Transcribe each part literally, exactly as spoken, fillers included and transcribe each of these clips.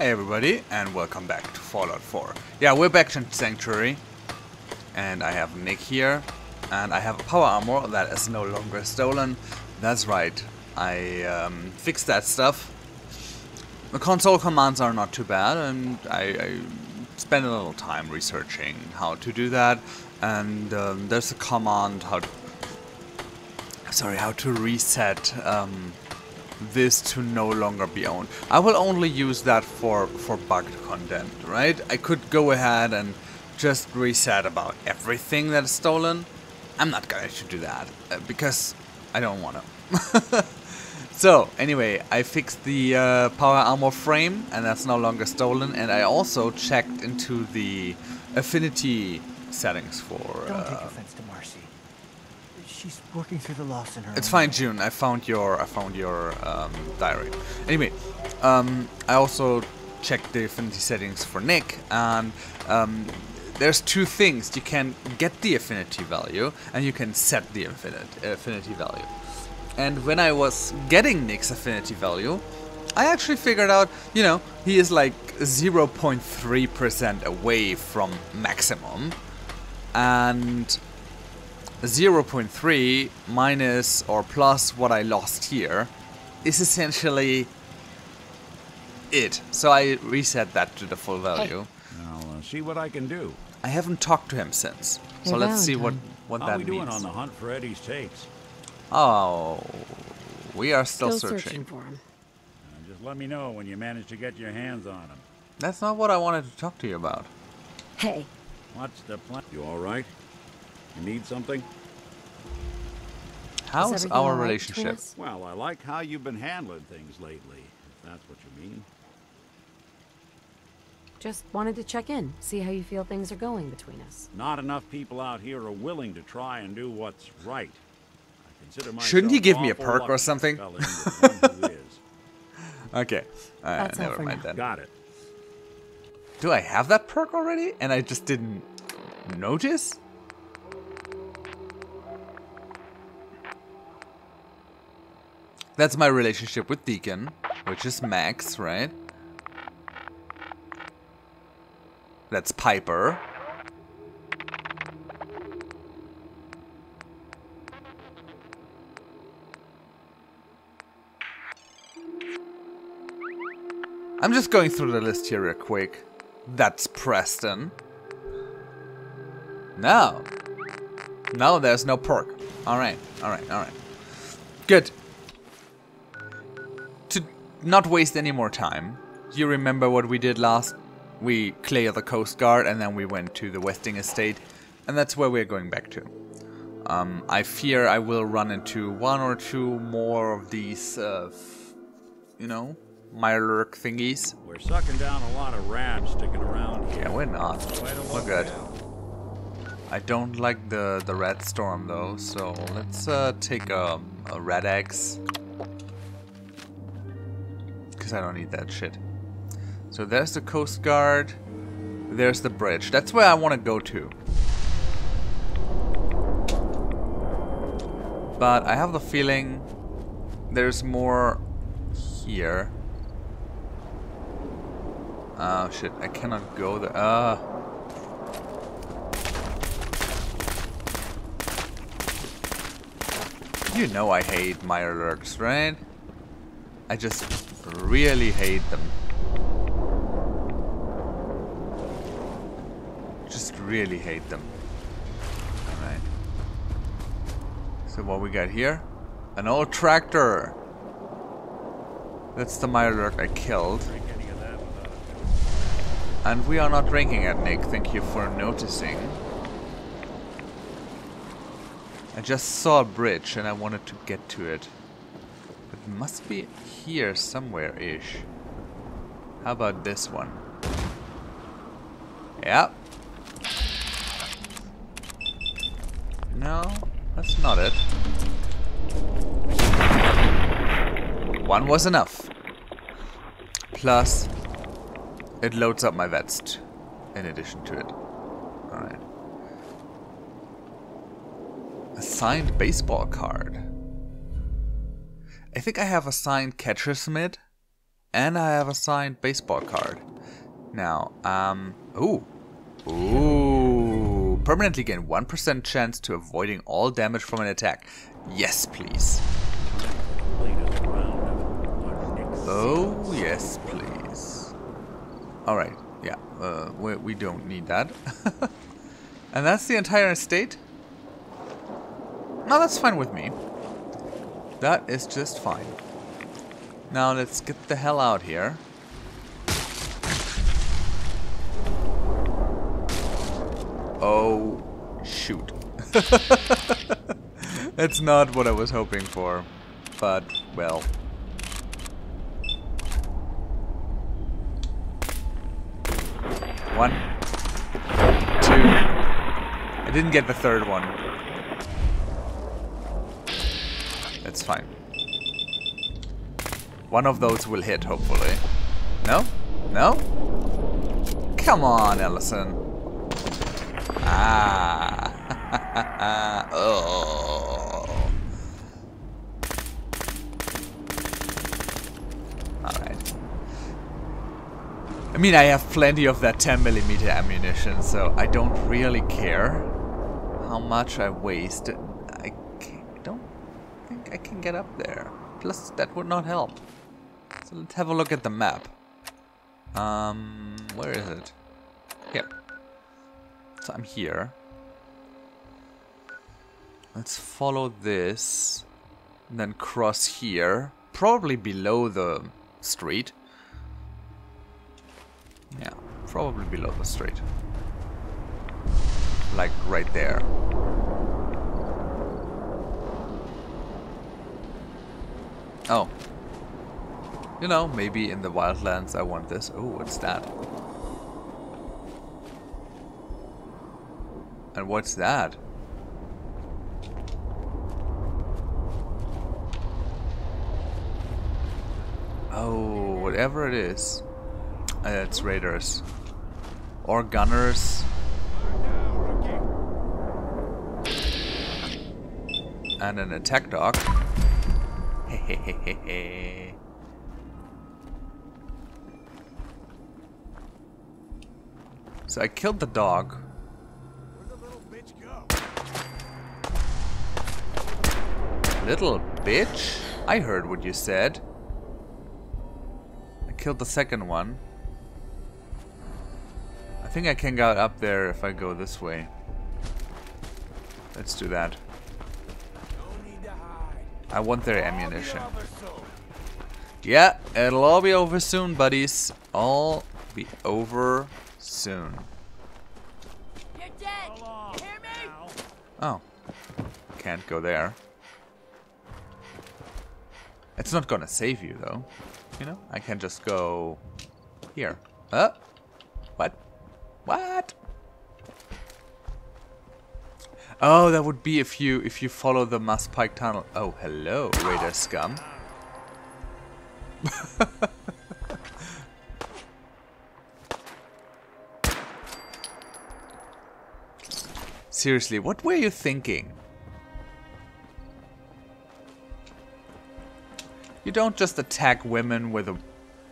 Hey everybody, and welcome back to Fallout four. Yeah, we're back to Sanctuary, and I have Nick here, and I have a power armor that is no longer stolen. That's right, I um, fixed that stuff. The console commands are not too bad, and I, I spent a little time researching how to do that, and um, there's a command how to, sorry, how to reset um, this to no longer be owned. I will only use that for, for bugged content, right? I could go ahead and just reset about everything that's stolen. I'm not going to do that, uh, because I don't want to. So, anyway, I fixed the uh, power armor frame, and that's no longer stolen, and I also checked into the affinity settings for... Don't take offense to Marcy. She's working through the loss in her. It's fine, June. I found your I found your um, diary. Anyway, um, I also checked the affinity settings for Nick, and um, there's two things: you can get the affinity value, and you can set the affinity affinity value. And when I was getting Nick's affinity value, I actually figured out, you know, he is like zero point three percent away from maximum, and zero point three minus or plus what I lost here is essentially it. So I reset that to the full value. Hey. I'll uh, see what I can do. I haven't talked to him since. So You're let's see what, what that means. How are we doing on the hunt for Eddie's tapes? Oh, we are still, still searching. searching for him. Uh, just let me know when you manage to get your hands on him. That's not what I wanted to talk to you about. Hey. What's the plan? You all right? You need something? How's our relationship? Well, I like how you've been handling things lately, if that's what you mean. Just wanted to check in, see how you feel things are going between us. Not enough people out here are willing to try and do what's right. I consider myself. Shouldn't you give me a perk or something? Okay, uh, never mind then. Got it. Do I have that perk already? And I just didn't notice? That's my relationship with Deacon, which is Max, right? That's Piper. I'm just going through the list here real quick. That's Preston. No. No, there's no perk. Alright, alright, alright. Good. Not waste any more time. You remember what we did last? We cleared the Coast Guard and then we went to the Westing Estate, and that's where we're going back to. Um, I fear I will run into one or two more of these, uh, you know, Mirelurk thingies. We're sucking down a lot of rats sticking around here. Yeah, we're not. We're good. I don't like the, the Rad Storm though, so let's uh, take a, a Rad-X. I don't need that shit. So there's the Coast Guard. There's the bridge. That's where I want to go to. But I have the feeling there's more here. Oh shit, I cannot go there. Uh. You know I hate Mirelurks, right? I just really hate them. Just really hate them. Alright. So what we got here? An old tractor! That's the Mirelurk I killed. And we are not drinking it, Nick. Thank you for noticing. I just saw a bridge and I wanted to get to it. It must be here somewhere-ish. How about this one? Yeah. No, that's not it. One was enough. Plus, it loads up my V A T S in addition to it. Alright. A signed baseball card. I think I have a signed catcher's mitt, And I have a signed baseball card. Now, um, ooh. Ooh. Permanently gain one percent chance to avoiding all damage from an attack. Yes, please. Oh, yes, please. Alright, yeah, uh, we, we don't need that. And that's the entire estate? No, that's fine with me. That is just fine. Now let's get the hell out here. Oh, shoot. That's not what I was hoping for, but, well. One, two, I didn't get the third one. That's fine. One of those will hit, hopefully. No? No? Come on, Ellison. Ah. Oh. Alright. I mean, I have plenty of that ten millimeter ammunition, so I don't really care how much I waste. I don't think I can get up there. Plus, that would not help. So let's have a look at the map. Um, where is it? Yep. So I'm here. Let's follow this. And then cross here. Probably below the street. Yeah, probably below the street. Like right there. Oh. You know, maybe in the wildlands I want this. Oh, what's that? And what's that? Oh, whatever it is. Uh, it's raiders. Or gunners. And an attack dog. Hehehehe. So I killed the dog. Little bitch? I heard what you said. I killed the second one. I think I can get up there if I go this way. Let's do that. I want their ammunition. Yeah, it'll all be over soon, buddies. All be over soon. You're dead. Hear me? Oh. Can't go there. It's not gonna save you, though. You know? I can just go... here. Huh? What? What? Oh, that would be if you if you follow the Mass Pike tunnel. Oh, hello, Raider scum. Seriously, what were you thinking? You don't just attack women with a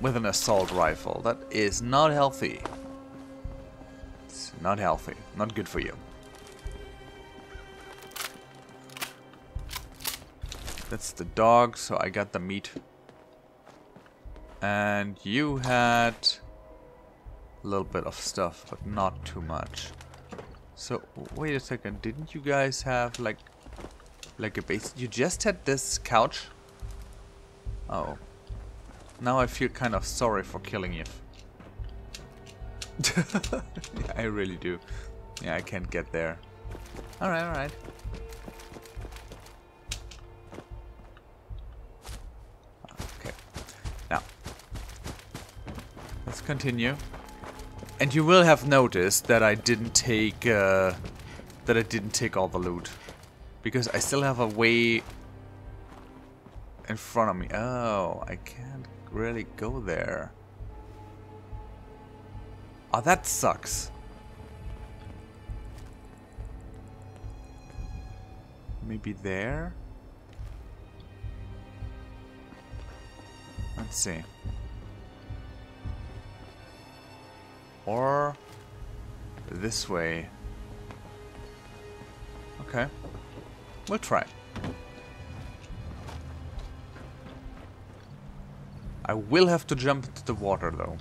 with an assault rifle. That is not healthy. It's not healthy. Not good for you. That's the dog, so I got the meat. And you had a little bit of stuff, but not too much. So wait a second, didn't you guys have like like a base? You just had this couch? Oh, now I feel kind of sorry for killing you. Yeah, I really do. Yeah, I can't get there. Alright, alright. Okay. Now, let's continue. And you will have noticed that I didn't take uh, that I didn't take all the loot, because I still have a way in front of me. Oh, I can't really go there. Oh, that sucks. Maybe there? Let's see. Or this way. Okay. We'll try. I will have to jump into the water though.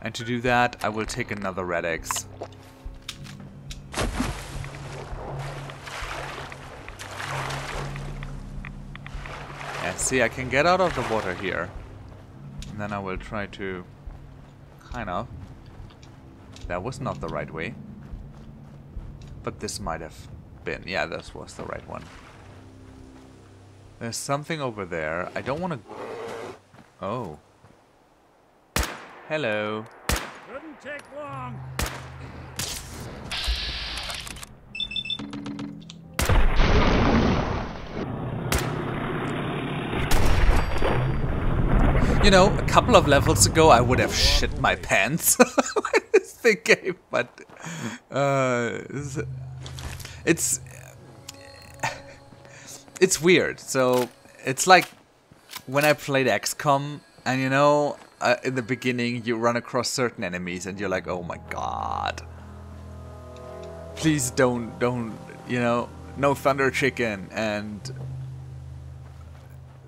And to do that, I will take another Rad-X. Yeah, see, I can get out of the water here. And then I will try to... kind of. That was not the right way. But this might have been. Yeah, this was the right one. There's something over there. I don't want to... Oh. Hello. Couldn't take long. You know, a couple of levels ago I would have shit my pants with this thing game, but uh, it's it's weird. So it's like when I played X COM, and you know, uh, in the beginning you run across certain enemies, and you're like, "Oh my god, please don't, don't, you know, no Thunder Chicken." And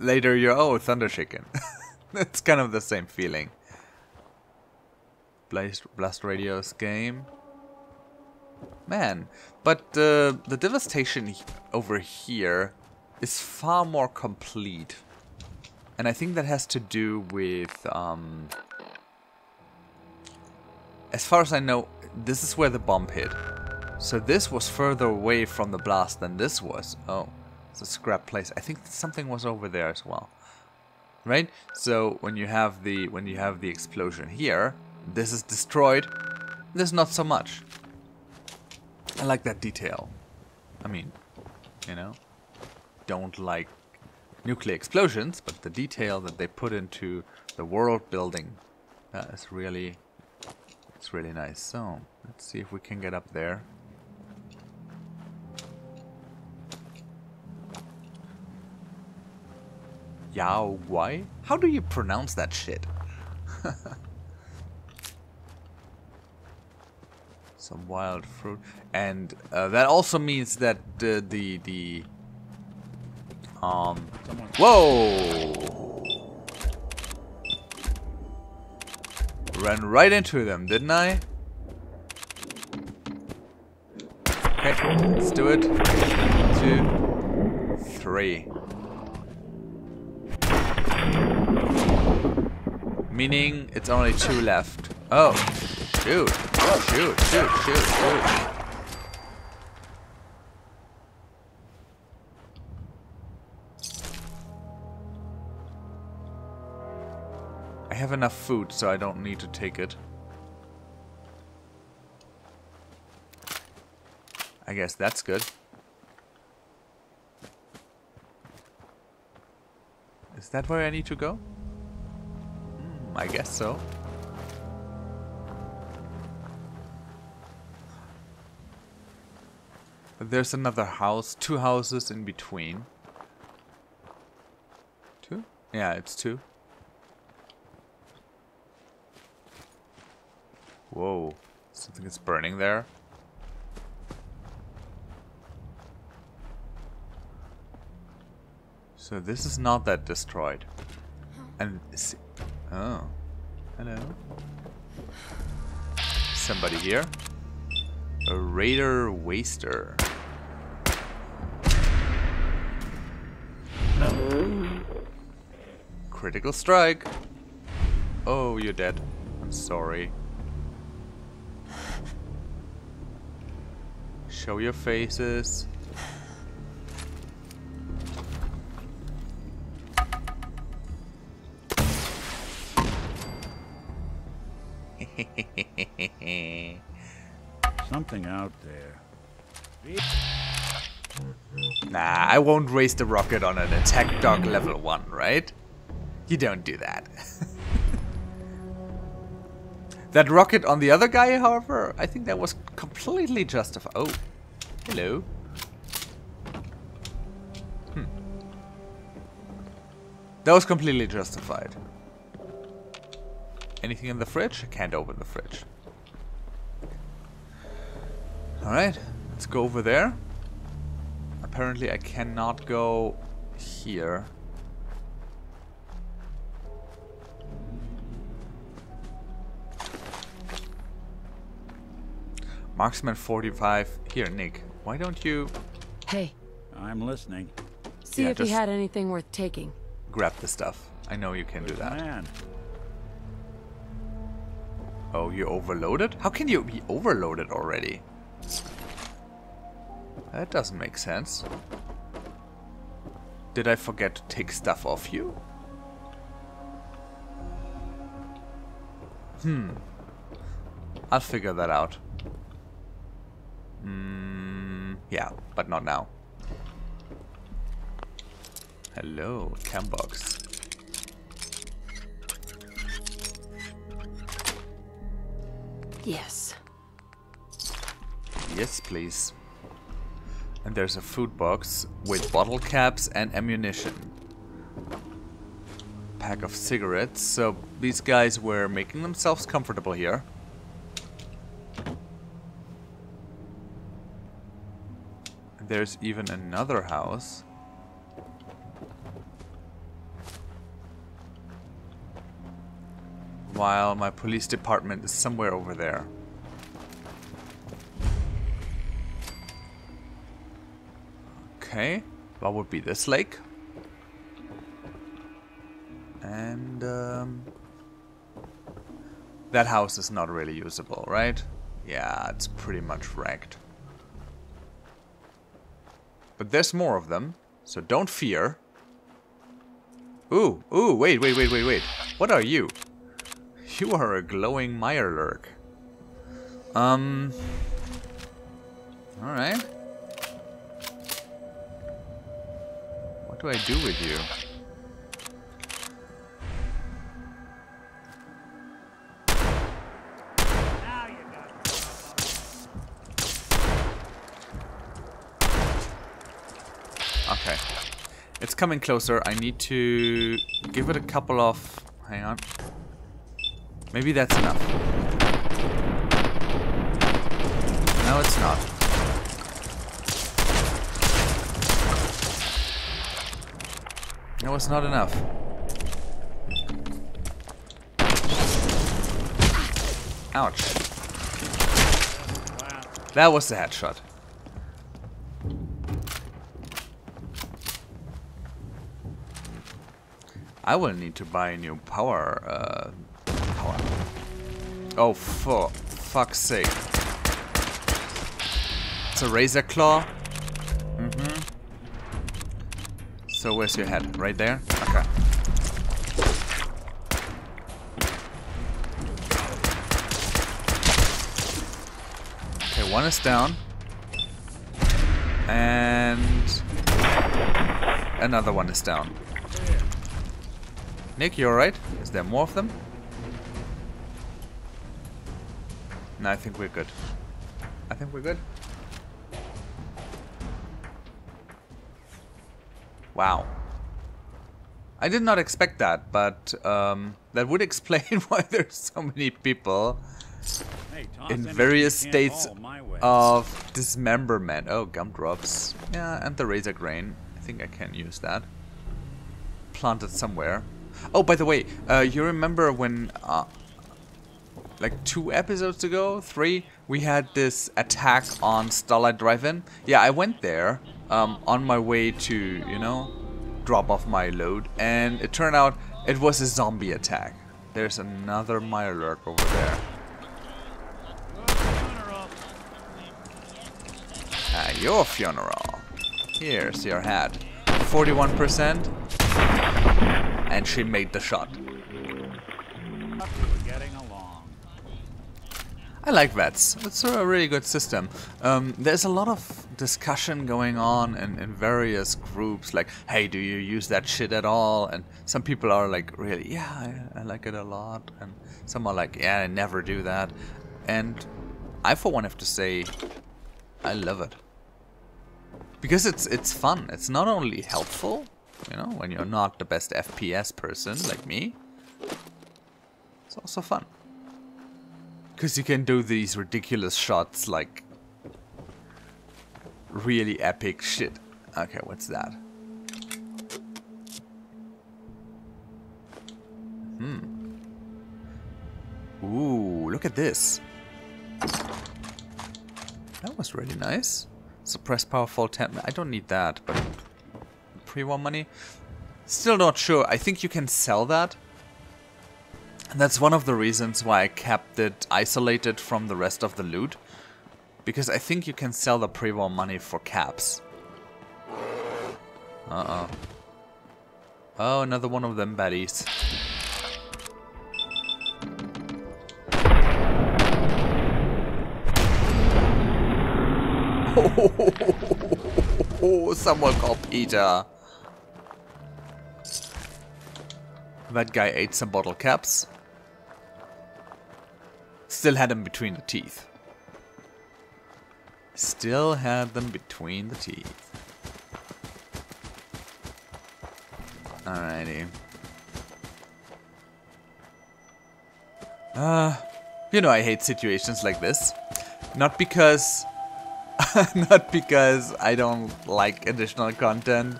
later you're, "Oh, Thunder Chicken." It's kind of the same feeling. Blast, Blast Radio's game, man. But uh, the devastation over here is far more complete. And I think that has to do with, um, as far as I know, this is where the bomb hit. So this was further away from the blast than this was. Oh, it's a scrap place. I think something was over there as well, right? So when you have the when you have the explosion here, this is destroyed. There's not so much. I like that detail. I mean, you know, don't like nuclear explosions, but the detail that they put into the world building, that is really, it's really nice. So let's see if we can get up there. Yao Guai? How do you pronounce that shit? Some wild fruit, and uh, that also means that uh, the the Um, whoa! Ran right into them, didn't I? Okay, let's do it. Two, three. Meaning it's only two left. Oh, shoot! Oh, shoot! Shoot! Shoot! Shoot! I have enough food, so I don't need to take it. I guess that's good. Is that where I need to go? Mm, I guess so. But there's another house, two houses in between. Two? Yeah, it's two. Whoa, something is burning there. So this is not that destroyed. And is it, oh, hello. Somebody here. A Raider Waster. No. Critical strike. Oh, you're dead. I'm sorry. Show your faces. Something out there. Nah, I won't raise the rocket on an attack dog level one, right? You don't do that. That rocket on the other guy, however, I think that was completely justified. Oh. Hello. Hmm. That was completely justified. Anything in the fridge? I can't open the fridge. Alright, let's go over there. Apparently I cannot go here. Marksman forty-five. Here, Nick, why don't you... Hey. I'm listening. See yeah, if he had anything worth taking. Grab the stuff. I know you can Good do that. Man. Oh, you're overloaded? How can you be overloaded already? That doesn't make sense. Did I forget to take stuff off you? Hmm. I'll figure that out. Mm, yeah, but not now. Hello, cam box. Yes. Yes, please. And there's a food box with bottle caps and ammunition. Pack of cigarettes. So these guys were making themselves comfortable here. There's even another house. While my police department is somewhere over there. Okay, what would be this lake? And um, that house is not really usable, right? Yeah, it's pretty much wrecked. But there's more of them, so don't fear. Ooh, ooh, wait, wait, wait, wait, wait. What are you? You are a glowing Mirelurk. Um. Alright. What do I do with you? Okay. It's coming closer. I need to give it a couple of... Hang on. Maybe that's enough. No, it's not. No, it's not enough. Ouch. That was the headshot. I will need to buy a new power... Uh, Oh, for fuck's sake. It's a razor claw. Mm-hmm. So where's your head? Right there? Okay. Okay, one is down. And... another one is down. Nick, you alright? Is there more of them? No, I think we're good. I think we're good. Wow. I did not expect that, but um, that would explain why there's so many people hey, Tom, in various states of dismemberment. Oh, gumdrops. Yeah, and the razor grain. I think I can use that. Planted somewhere. Oh, by the way, uh, you remember when... Uh, like two episodes ago, three, we had this attack on Starlight Drive-In. Yeah, I went there um, on my way to, you know, drop off my load. And it turned out it was a zombie attack. There's another Mirelurk over there. Ah, your funeral. Here's your hat. forty-one percent. And she made the shot. I like VATS. It's a really good system. Um, there's a lot of discussion going on in, in various groups, like, hey, do you use that shit at all? And some people are like, really, yeah, I, I like it a lot. And some are like, yeah, I never do that. And I, for one, have to say, I love it. Because it's, it's fun. It's not only helpful, you know, when you're not the best F P S person like me. It's also fun. Because you can do these ridiculous shots like really epic shit. Okay, what's that? Hmm. Ooh, look at this. That was really nice. Suppress powerful temp. I don't need that, but pre-war money. Still not sure. I think you can sell that. And that's one of the reasons why I kept it isolated from the rest of the loot. Because I think you can sell the pre-war money for caps. Uh-oh. Oh, another one of them baddies. Oh, someone called Peter. That guy ate some bottle caps. Still had them between the teeth. Still had them between the teeth. Alrighty. Uh, you know, I hate situations like this. Not because... Not because I don't like additional content.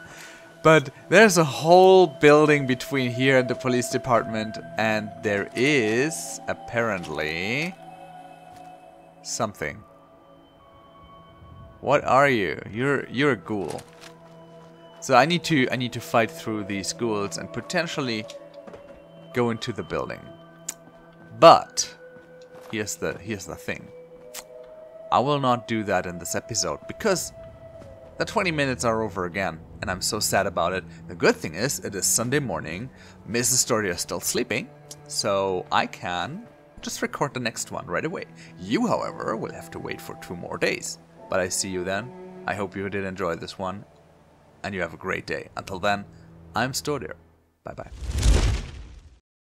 But there's a whole building between here and the police department. And there is, apparently... something. What are you? You're you're a ghoul. So I need to I need to fight through these ghouls and potentially go into the building. But here's the here's the thing. I will not do that in this episode because the twenty minutes are over again, and I'm so sad about it. The good thing is it is Sunday morning. Missus Stordyr is still sleeping, so I can just record the next one right away. You, however, will have to wait for two more days. But I see you then. I hope you did enjoy this one. And you have a great day. Until then, I'm Stordyr. Bye-bye.